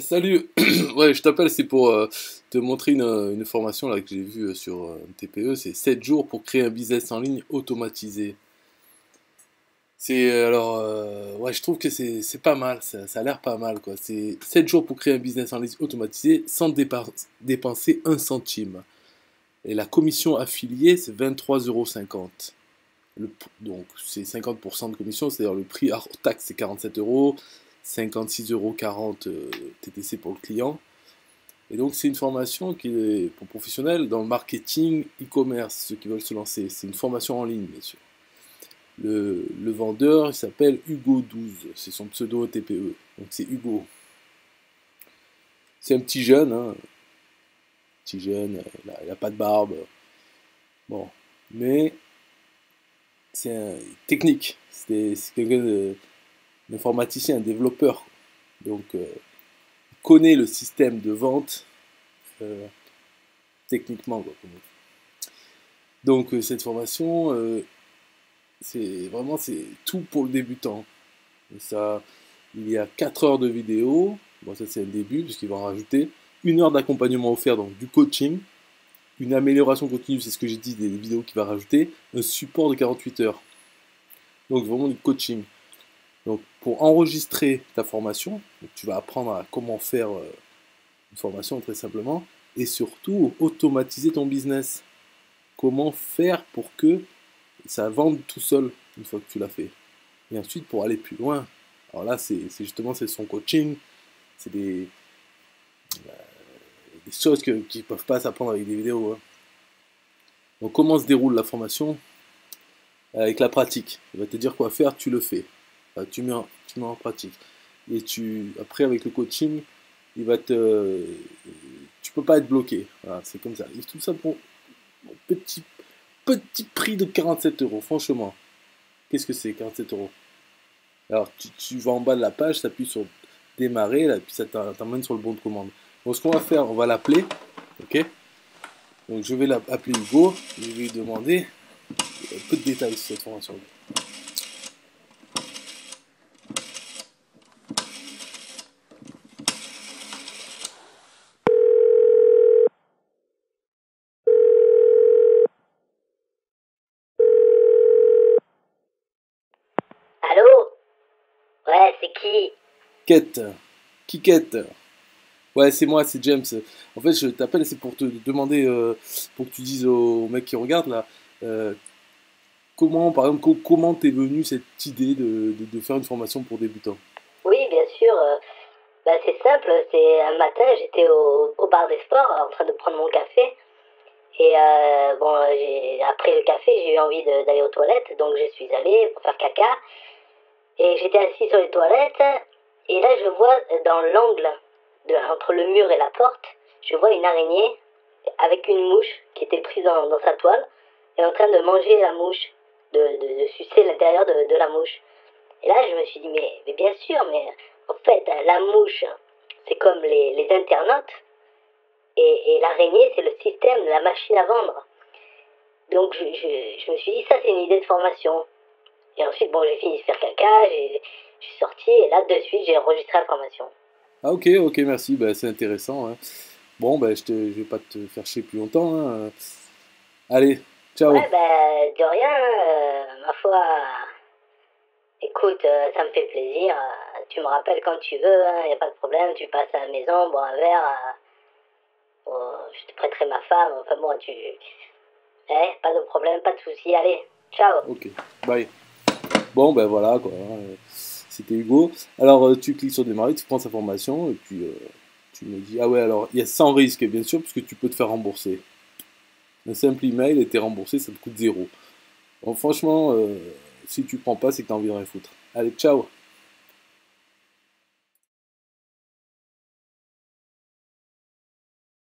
Salut, ouais, je t'appelle, c'est pour te montrer une formation là, que j'ai vue sur TPE, c'est 7 jours pour créer un business en ligne automatisé. C'est alors, ouais, je trouve que c'est pas mal, ça a l'air pas mal quoi. C'est 7 jours pour créer un business en ligne automatisé sans dépenser un centime. Et la commission affiliée, c'est 23,50 €. Donc c'est 50% de commission, c'est-à-dire le prix hors taxe, c'est 47 €. 56,40 € TTC pour le client. Et donc, c'est une formation qui est pour professionnels dans le marketing, e-commerce, ceux qui veulent se lancer. C'est une formation en ligne, bien sûr. Le vendeur, il s'appelle Hugo12. C'est son pseudo TPE. Donc, c'est Hugo. C'est un petit jeune. Hein. Petit jeune, il n'a pas de barbe. Bon. Mais, c'est technique. C'est quelqu'un de... L'informaticien, un développeur, donc il connaît le système de vente techniquement. Quoi, donc cette formation, c'est vraiment tout pour le débutant. Et ça, il y a 4 heures de vidéo, bon ça c'est le début puisqu'il va en rajouter, 1 heure d'accompagnement offert, donc du coaching, une amélioration continue, c'est ce que j'ai dit, des vidéos qu'il va rajouter, un support de 48 heures, donc vraiment du coaching. Donc, pour enregistrer ta formation, tu vas apprendre à comment faire une formation très simplement et surtout automatiser ton business. Comment faire pour que ça vende tout seul une fois que tu l'as fait. Et ensuite, pour aller plus loin, alors là, c'est justement son coaching, c'est des choses qui ne peuvent pas s'apprendre avec des vidéos. Hein. Donc, comment se déroule la formation? Avec la pratique. Il va te dire quoi faire, tu le fais. Tu mets en pratique. Et après, avec le coaching, tu peux pas être bloqué. Voilà, c'est comme ça. Et tout ça pour un petit prix de 47 €. Franchement, qu'est-ce que c'est 47 €? Alors, tu vas en bas de la page, tu appuies sur démarrer, là, puis ça t'emmène sur le bon de commande. Donc, ce qu'on va faire, on va l'appeler. Ok. Donc, je vais l'appeler Hugo. Je vais lui demander un peu de détails sur cette formation. Ouais, c'est qui? Kikette. Ouais, c'est moi, c'est James. En fait, je t'appelle, c'est pour te demander, pour que tu dises aux mecs qui regardent, là, comment, par exemple, comment t'es venue cette idée de faire une formation pour débutants? Oui, bien sûr. C'est simple. C'est un matin, j'étais au bar des sports, en train de prendre mon café. Et bon, après le café, j'ai eu envie d'aller aux toilettes, donc je suis allée pour faire caca. Et j'étais assis sur les toilettes, et là je vois dans l'angle, entre le mur et la porte, je vois une araignée avec une mouche qui était prise dans sa toile, et en train de manger la mouche, de sucer l'intérieur de la mouche. Et là je me suis dit, mais bien sûr, mais en fait la mouche c'est comme les internautes, et l'araignée c'est le système, la machine à vendre. Donc je me suis dit, ça c'est une idée de formation. Et ensuite, bon, j'ai fini de faire caca, je suis sorti, et là, de suite, j'ai enregistré la formation. Ah, ok, merci, c'est intéressant. Hein. Bon, je vais pas te faire chier plus longtemps. Hein. Allez, ciao. Ouais, de rien, ma foi, écoute, ça me fait plaisir. Tu me rappelles quand tu veux, hein, y a pas de problème, tu passes à la maison, bois un verre, bon, je te prêterai ma femme, enfin bon, pas de problème, pas de souci, allez, ciao. Ok, bye. Bon, voilà, quoi. C'était Hugo. Alors, tu cliques sur démarrer, tu prends sa formation, et puis tu me dis, ah ouais, alors, il y a sans risque, bien sûr, puisque tu peux te faire rembourser. Un simple email, et t'es remboursé, ça te coûte 0. Bon, franchement, si tu prends pas, c'est que t'as envie de rien foutre. Allez, ciao!